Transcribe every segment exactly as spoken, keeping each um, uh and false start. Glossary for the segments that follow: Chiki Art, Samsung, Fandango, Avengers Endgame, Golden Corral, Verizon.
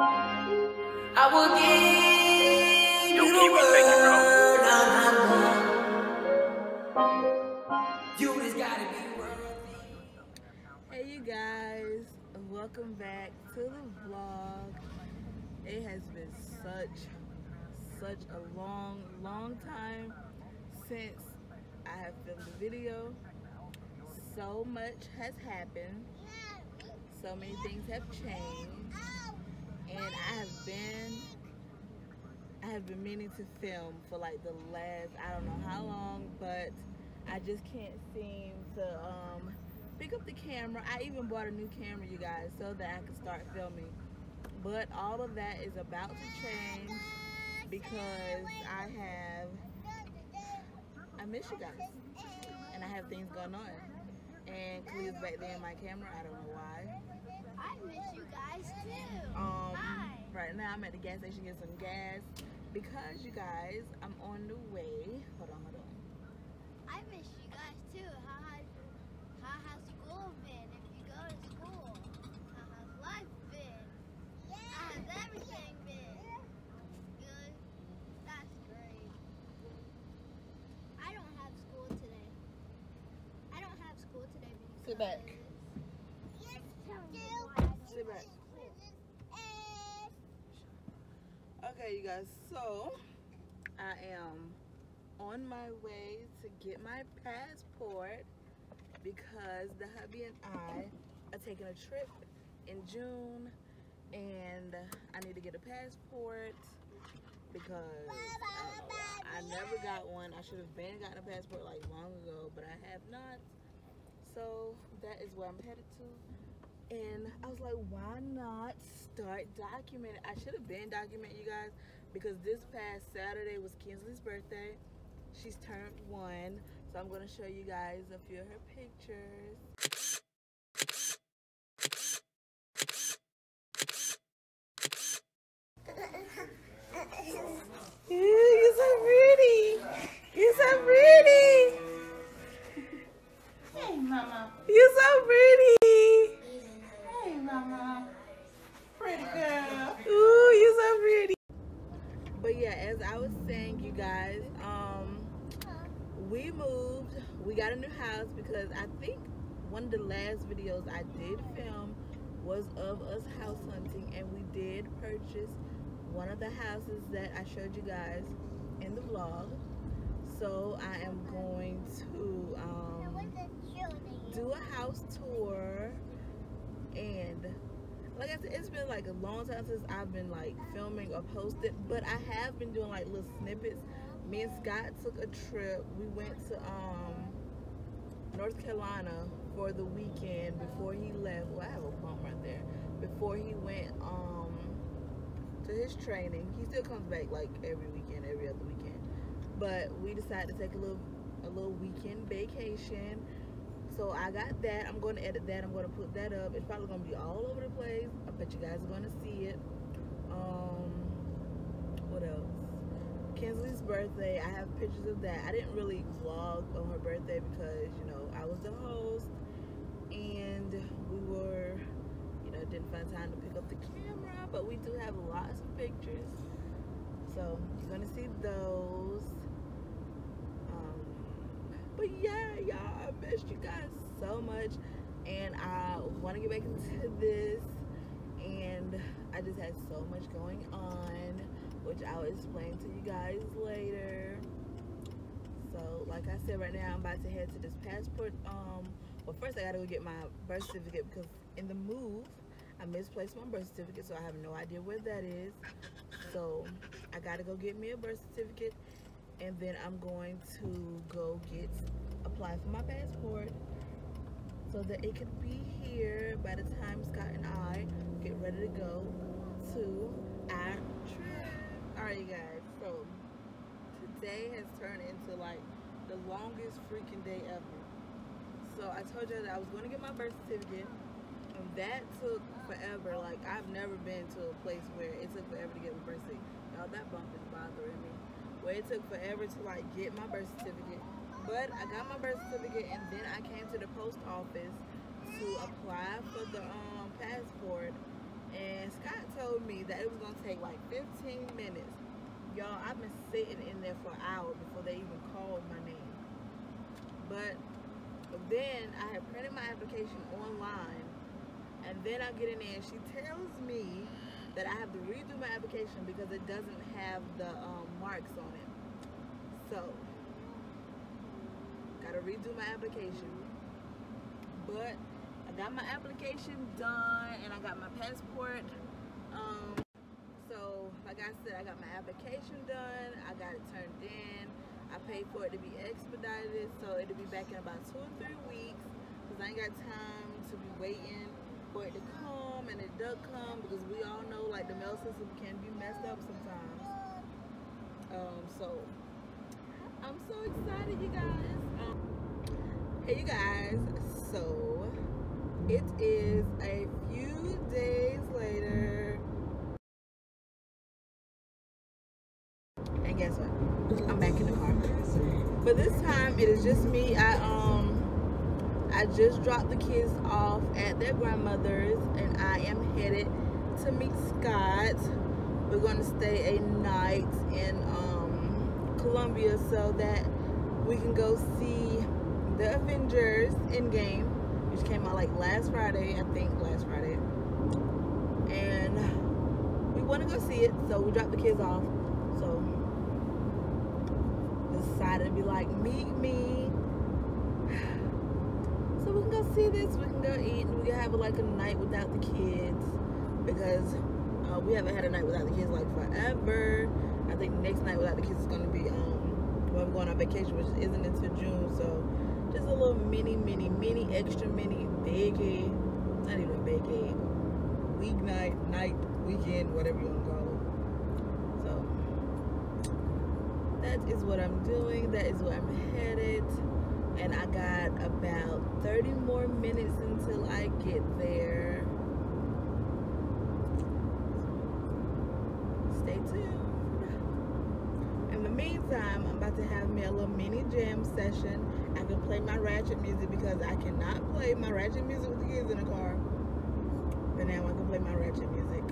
I will give you the word on my love. You just gotta be worthy. Hey you guys, welcome back to the vlog. It has been such, such a long, long time since I have filmed a video. So much has happened. So many things have changed. And I have been, I have been meaning to film for like the last, I don't know how long, but I just can't seem to um, pick up the camera. I even bought a new camera, you guys, so that I could start filming. But all of that is about to change because I have, I miss you guys. And I have things going on. And Kalea's back there in my camera, I don't know why. I miss you guys too. Um, Hi. Right now I'm at the gas station getting some gas because you guys, I'm on the way. Hold on, hold on. I miss you guys too. How has, how has school been? If you go to school, how has life been? How has everything been? Good. That's great. I don't have school today. I don't have school today. Sit back. Back. Okay you guys, so I am on my way to get my passport because the hubby and I are taking a trip in June and I need to get a passport because uh, I never got one. I should have been gotten a passport like long ago, but I have not. So that is where I'm headed to. And I was like, why not start documenting? I should have been documenting, you guys, because this past Saturday was Kinsley's birthday. She's turned one. So I'm going to show you guys a few of her pictures. Ew, you're so pretty. You're so pretty. Hey, Mama. You're so pretty. Pretty girl. Ooh, you're so pretty. But yeah, as I was saying, you guys, um, we moved. We got a new house because I think one of the last videos I did film was of us house hunting, and we did purchase one of the houses that I showed you guys in the vlog. So I am going to um, do a house tour. And like I said, it's been like a long time since I've been like filming or posted, but I have been doing like little snippets. Me and Scott took a trip. We went to um North Carolina for the weekend before he left. Well, I have a bump right there. Before he went um to his training. He still comes back like every weekend, every other weekend. But we decided to take a little a little weekend vacation. So I got that. I'm going to edit that. I'm going to put that up. It's probably going to be all over the place. I bet you guys are going to see it. Um, what else? Kinsley's birthday. I have pictures of that. I didn't really vlog on her birthday because, you know, I was the host. And we were, you know, didn't find time to pick up the camera. But we do have lots of pictures. So you're going to see those. But yeah, y'all, I missed you guys so much. And I want to get back into this. And I just had so much going on, which I'll explain to you guys later. So, like I said, right now I'm about to head to this passport. Um, well, first I got to go get my birth certificate because in the move, I misplaced my birth certificate, so I have no idea where that is. So, I got to go get me a birth certificate. And then I'm going to go get, apply for my passport so that it can be here by the time Scott and I get ready to go to our trip. Alright you guys, so today has turned into like the longest freaking day ever. So I told you that I was going to get my birth certificate and that took forever. Like I've never been to a place where it took forever to get my birth certificate. Y'all, that bump is bothering me. Well, it took forever to like get my birth certificate, but I got my birth certificate and then I came to the post office to apply for the um passport, and Scott told me that it was gonna take like fifteen minutes. Y'all, I've been sitting in there for an hour before they even called my name. But then I had printed my application online, and then I get in there and she tells me that I have to redo my application because it doesn't have the um, marks on it. So gotta redo my application. But I got my application done and I got my passport. Um, so like I said, I got my application done, I got it turned in, I paid for it to be expedited, so it'll be back in about two or three weeks because I ain't got time to be waiting for it to come, and it does come because we all know like the mail system can be messed up sometimes. Um, so I'm so excited, you guys. Um, hey you guys, so it is a few days later and guess what, I'm back in the car, but this time it is just me. I um I just dropped the kids off at their grandmother's and I am headed to meet Scott. We're going to stay a night in um, Columbia so that we can go see the Avengers Endgame, which came out like last Friday, I think last Friday. And we want to go see it, so we dropped the kids off. So decided to be like, meet me. So we can go see this, we can go eat, and we can have like a night without the kids because uh, we haven't had a night without the kids like forever. I think the next night without the kids is going to be um, when we're going on vacation, which isn't until June. So just a little mini, mini, mini, extra mini biggie, not even biggie, weeknight, night, weekend, whatever you want to go. So that is what I'm doing, that is where I'm headed. And I got about thirty more minutes until I get there. Stay tuned. In the meantime, I'm about to have me a little mini jam session. I can play my ratchet music because I cannot play my ratchet music with the kids in the car. But now I can play my ratchet music.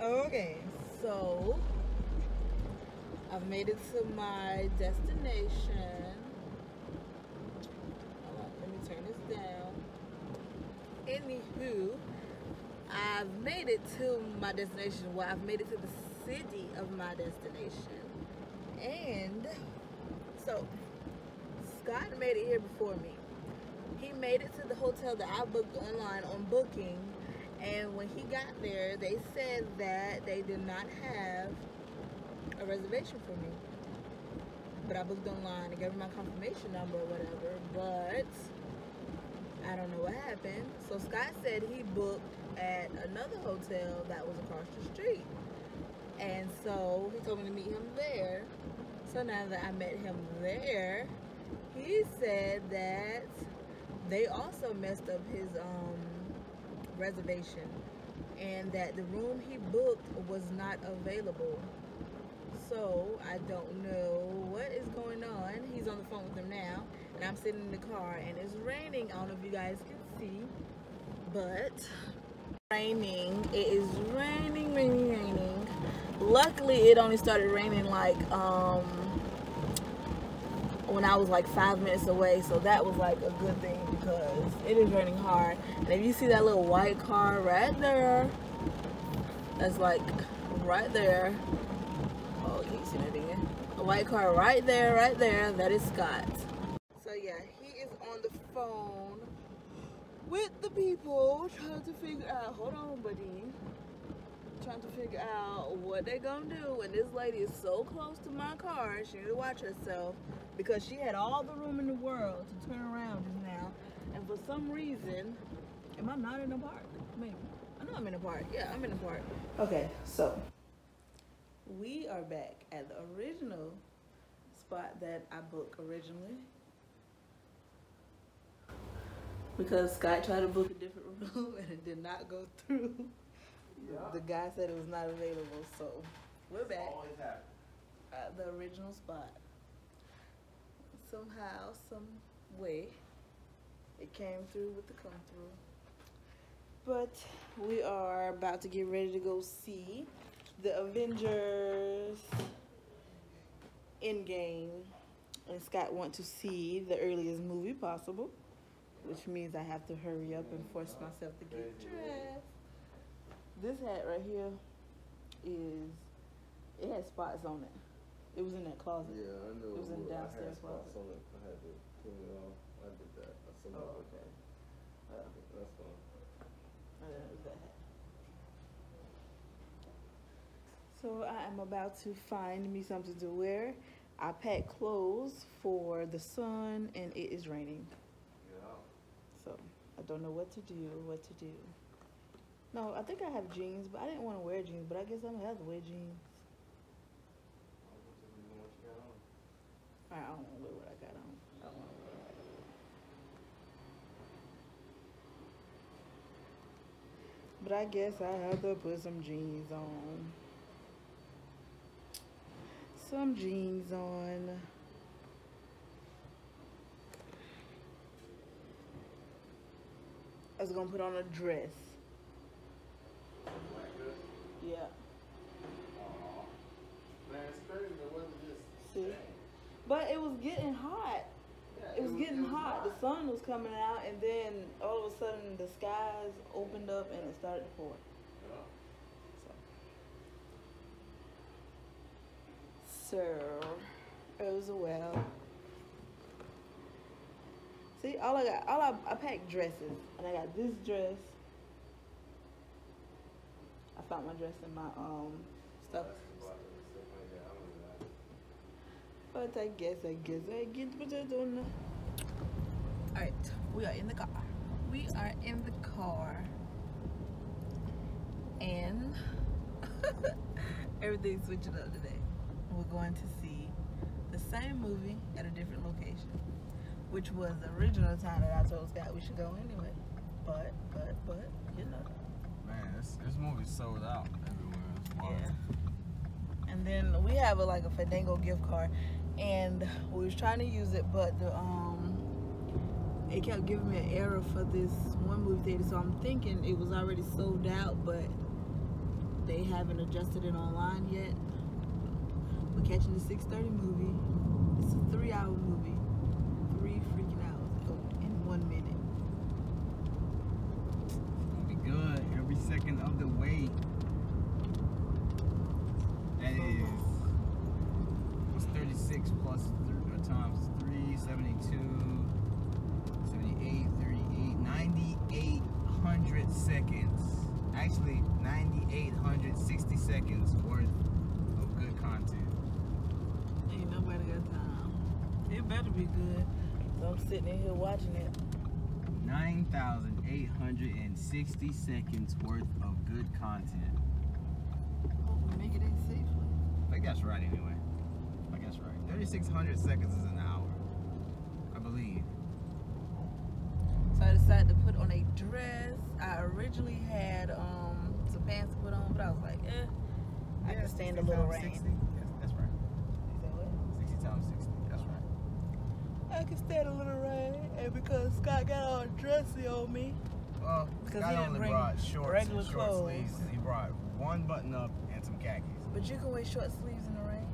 Okay, so I've made it to my destination. Hold on, let me turn this down. Anywho, I've made it to my destination. Well, I've made it to the city of my destination. And so, Scott made it here before me. He made it to the hotel that I booked online on Booking. And when he got there, they said that they did not have a reservation for me, but I booked online and gave him my confirmation number or whatever, but I don't know what happened. So Scott said he booked at another hotel that was across the street, and so he told me to meet him there. So now that I met him there, he said that they also messed up his um reservation and that the room he booked was not available. So I don't know what is going on. He's on the phone with them now, and I'm sitting in the car, and it's raining. I don't know if you guys can see, but raining. It is raining, raining, raining. Luckily, it only started raining like um, when I was like five minutes away, so that was like a good thing because it is raining hard. And if you see that little white car right there, that's like right there. A white car right there, right there. That is Scott. So yeah, he is on the phone with the people trying to figure out, hold on buddy, trying to figure out what they gonna do. And this lady is so close to my car, she need to watch herself because she had all the room in the world to turn around just now. And for some reason, am I not in the park? Maybe. I know I'm in the park. Yeah, I'm in the park. Okay, so we are back at the original spot that I booked originally because Scott tried to book a different room and it did not go through. Yeah. The guy said it was not available, so we're back at the original spot. Somehow, some way, it came through with the come through. But we are about to get ready to go see the Avengers Endgame. And Scott wants to see the earliest movie possible, which means I have to hurry up and force myself to get dressed. This hat right here is, it has spots on it. It was in that closet. Yeah, I know. It was in the downstairs closet. I had spots on it. I had to clean it off. I did that. I saw oh, okay. That. I think that's fine. I didn't know that. So I am about to find me something to wear. I packed clothes for the sun and it is raining. Yeah. So I don't know what to do, what to do. No, I think I have jeans, but I didn't want to wear jeans, but I guess I'm going to have to wear jeans. I don't want to wear what I got on. I don't want to wear what I got on. But I guess I have to put some jeans on. Some jeans on. I was going to put on a dress. Yeah. Aww. Man, it's crazy the weather just see. But it was getting hot. Yeah, it, was it was getting it was hot. hot. The sun was coming out, and then all of a sudden the skies opened up and it started to pour. Yeah. So. so it was a well. See, all I got, all I, I packed dresses, and I got this dress. I found my dress in my um stuff. But I guess, I guess, I guess, but I don't know. Alright, we are in the car. We are in the car. And everything's switching up today. We're going to see the same movie at a different location, which was the original time that I told Scott we should go anyway. But, but, but, you know. Man, this, this movie's sold out everywhere. Yeah. And then we have a, like a Fandango gift card, and we was trying to use it, but the um, it kept giving me an error for this one movie theater. So I'm thinking it was already sold out, but they haven't adjusted it online yet. We're catching the six thirty movie. It's a three-hour movie, three freaking hours in one minute. Good every second of the way. That is what's thirty-six plus three times three, seventy-two, seventy-eight, thirty-eight, ninety-eight hundred seconds. Actually, ninety-eight hundred sixty seconds worth of good content. Ain't nobody got time. It better be good. So I'm sitting in here watching it. nine thousand eight hundred sixty seconds worth of good content. Hope we make it in safely. I think that's right anyway. I think that's right. thirty-six hundred seconds is an hour, I believe. So I decided to put on a dress. I originally had um, some pants to put on, but I was like, eh, yeah, I can stand a little rain. sixty. Yes, that's right. Is that what? sixty times sixty. I can stand a little rain, and because Scott got all dressy on me. Well, because Scott he didn't only bring brought shorts regular and short clothes. Sleeves. He brought one button up and some khakis. But you can wear short sleeves in the rain?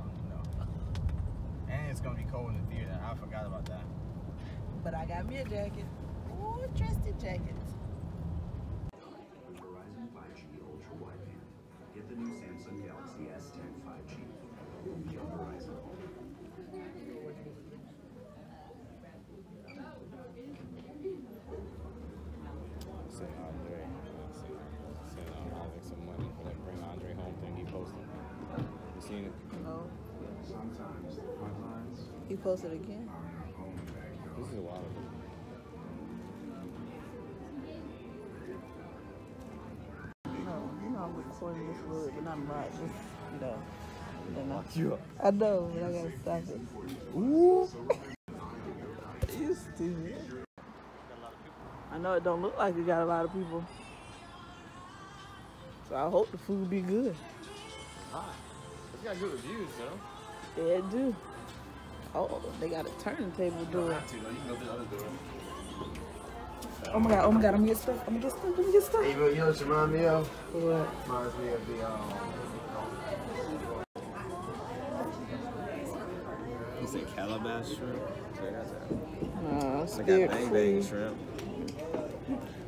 Um, no. And it's going to be cold in the theater. I forgot about that. But I got me a jacket. Ooh, dressy jacket. Verizon five G Ultra Wideband. Get the new Samsung Galaxy S ten five G. We'll be on Verizon. Saint Andre, Saint Andre, I think some money for that Bring Andre Home thing he posted. You seen it? No. Sometimes he posted again. This is a while ago. No, you know I'm recording this wood, but I'm not just no. You I know, but I gotta stop it. Ooh! You stupid. I know it don't look like it got a lot of people. So I hope the food be good. Ah, it's got good reviews though. Yeah, it do. Oh, they got a turning table door. You don't have to though, you can go to the other door. Oh my god, oh my god, I'm gonna get stuck. I'm gonna get stuck. I'm gonna get stuck. Hey, bro, you know what you remind me of? What? Reminds me of the, um... You said calabash shrimp? No, it's like a bang bang shrimp.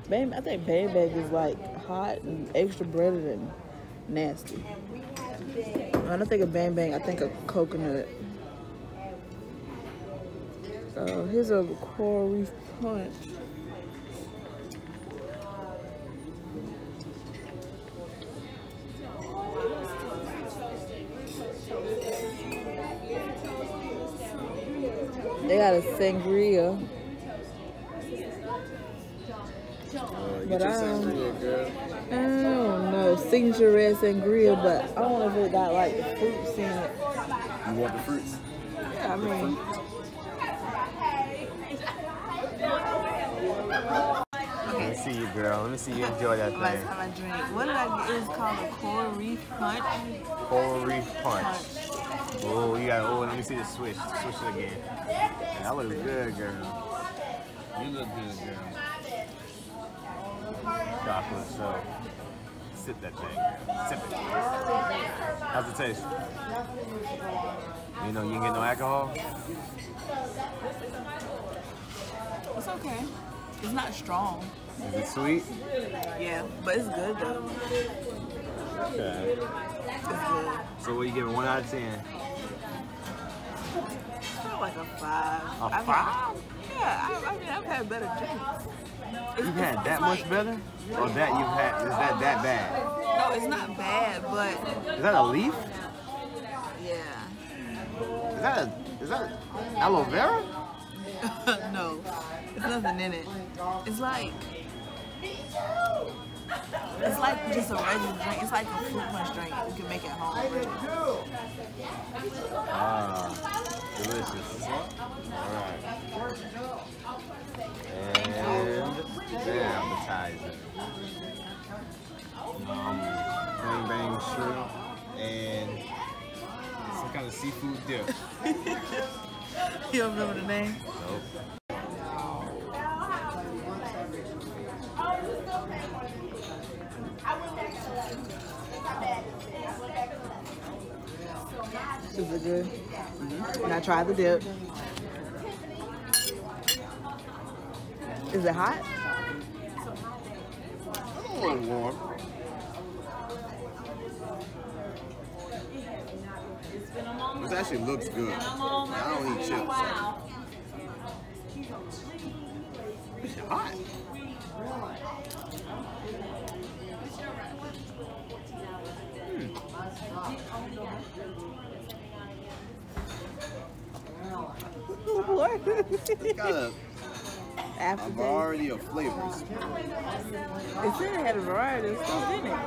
Bang, I think bang bang is like hot and extra breaded and nasty. When I think of bang bang, I think of coconut. Oh, here's a coral reef punch. They got a sangria. Uh, but I don't, sangria, girl. I don't know. Signature red sangria, but I don't know if it got like the fruits in it. You want the fruits? Yeah, I mean. Let me see you, girl. Let me see you enjoy that thing. Time I drink. What did I get? It's called a coral reef punch. Coral reef punch. punch. Oh, you got. Oh, let me see the swish. Swish it again. That looks good, girl. You look good, girl. Chocolate, so sip that thing, girl. Sip it. How's it taste? You know you can get no alcohol. It's okay. It's not strong. Is it sweet? Yeah, but it's good though. Okay. It's good. So what are you giving? One out of ten? Probably like a five. A I five? Mean, yeah, I, I mean I've had better drinks. You've had that much like, better? Or that you've had is that that bad? No, it's not bad, but is that a leaf? Yeah. Is that a is that aloe vera? No, there's nothing in it. It's like, it's like just a regular drink. It's like a fruit punch drink. You can make it home. Ah, delicious. All right. And the appetizer. Um, bang bang shrimp and some kind of seafood dip. You don't remember the name? Nope. Super good. Mm-hmm. And I tried the dip. Is it hot? A little warm. This actually looks good. I don't eat chips. Wow. It's hot. It's got a variety of flavors. It said it had a variety of stuff, didn't it?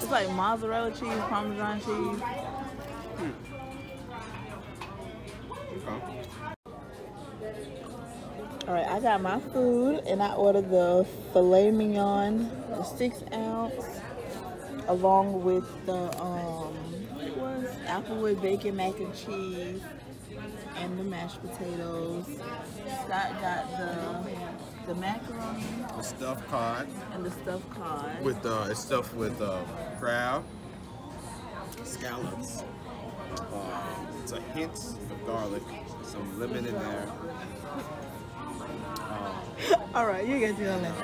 It's like mozzarella cheese, Parmesan cheese. Hmm. Alright, I got my food and I ordered the filet mignon, the six ounce, along with the um applewood bacon mac and cheese and the mashed potatoes. Scott got the the macaroni, the stuffed cod, and the stuffed cod with uh, it's stuffed with uh, crab, scallops. Uh, it's a hint of garlic, some lemon in there. Um, All right, you guys do all that.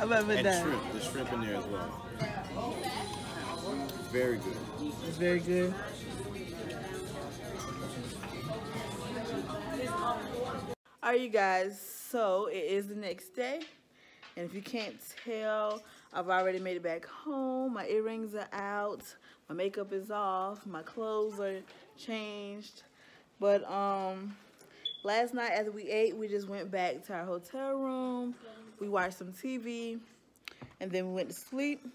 I'm about to die. Shrimp, there's shrimp in there as well. Very good. It's very good. All right, you guys. So it is the next day, and if you can't tell, I've already made it back home. My earrings are out. My makeup is off. My clothes are changed. But um, last night as we ate, we just went back to our hotel room. We watched some T V. And then we went to sleep.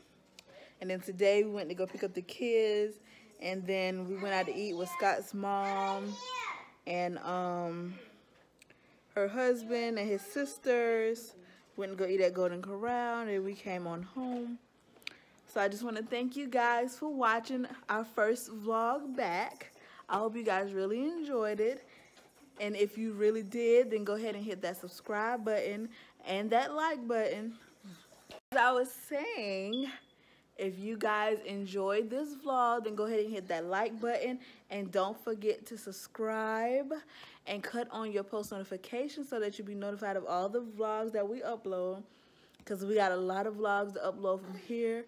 And then today we went to go pick up the kids. And then we went out to eat with Scott's mom and um, her husband and his sisters. Went and go eat at Golden Corral, and then we came on home. So I just want to thank you guys for watching our first vlog back. I hope you guys really enjoyed it. And if you really did, then go ahead and hit that subscribe button and that like button. As I was saying, if you guys enjoyed this vlog, then go ahead and hit that like button, and don't forget to subscribe and cut on your post notifications so that you'll be notified of all the vlogs that we upload, because we got a lot of vlogs to upload from here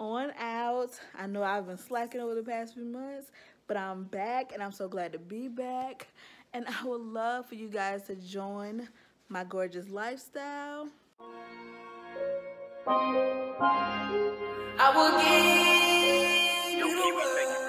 on out. I know I've been slacking over the past few months, but I'm back and I'm so glad to be back, and I would love for you guys to join my gorgeous lifestyle. I will give you the world.